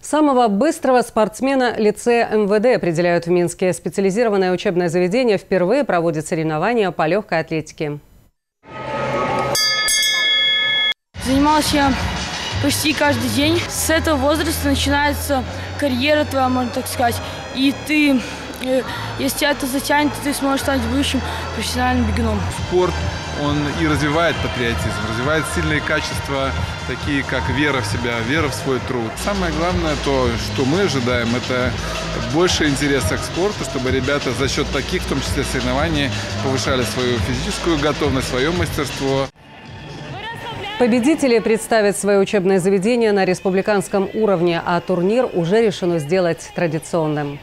Самого быстрого спортсмена лицея МВД определяют в Минске. Специализированное учебное заведение впервые проводит соревнования по легкой атлетике. Занималась я почти каждый день. С этого возраста начинается карьера твоя, можно так сказать. И ты, если тебя это затянет, ты сможешь стать будущим профессиональным бегуном. Спорт, он и развивает патриотизм, развивает сильные качества, такие как вера в себя, вера в свой труд. Самое главное то, что мы ожидаем, это больше интереса к спорту, чтобы ребята за счет таких, в том числе соревнований, повышали свою физическую готовность, свое мастерство. Победители представят свое учебное заведение на республиканском уровне, а турнир уже решено сделать традиционным.